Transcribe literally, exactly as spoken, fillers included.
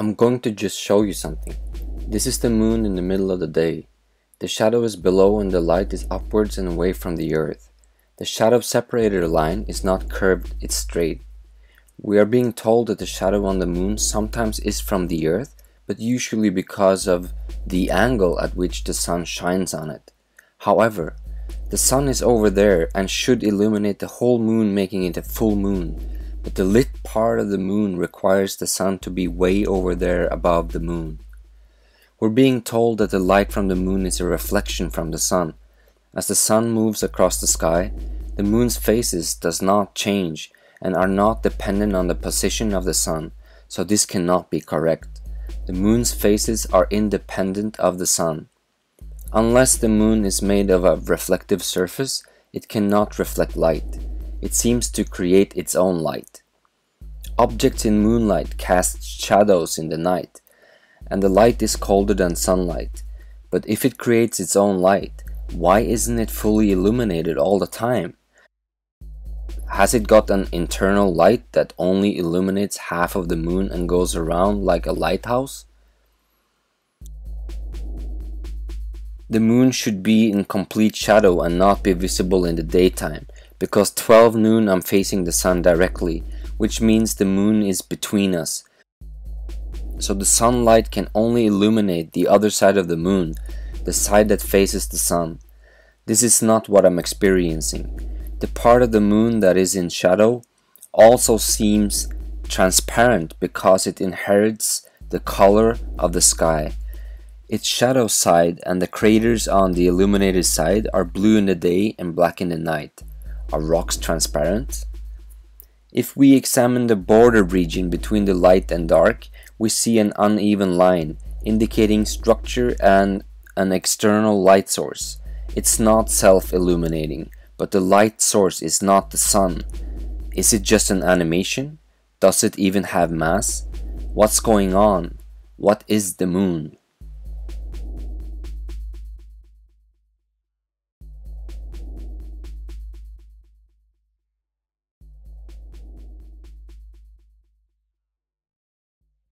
I'm going to just show you something. This is the moon in the middle of the day. The shadow is below and the light is upwards and away from the earth. The shadow separator line is not curved, it's straight. We are being told that the shadow on the moon sometimes is from the earth, but usually because of the angle at which the sun shines on it. However, the sun is over there and should illuminate the whole moon, making it a full moon. But the lit part of the moon requires the sun to be way over there above the moon. We're being told that the light from the moon is a reflection from the sun. As the sun moves across the sky, the moon's phases does not change and are not dependent on the position of the sun, so this cannot be correct. The moon's phases are independent of the sun. Unless the moon is made of a reflective surface, it cannot reflect light. It seems to create its own light. Objects in moonlight cast shadows in the night, and the light is colder than sunlight. But if it creates its own light, why isn't it fully illuminated all the time? Has it got an internal light that only illuminates half of the moon and goes around like a lighthouse? The moon should be in complete shadow and not be visible in the daytime. Because twelve noon I'm facing the sun directly, which means the moon is between us. So the sunlight can only illuminate the other side of the moon, the side that faces the sun. This is not what I'm experiencing. The part of the moon that is in shadow also seems transparent because it inherits the color of the sky. Its shadow side and the craters on the illuminated side are blue in the day and black in the night. Are rocks transparent? If we examine the border region between the light and dark, we see an uneven line, indicating structure and an external light source. It's not self-illuminating, but the light source is not the sun. Is it just an animation? Does it even have mass? What's going on? What is the moon?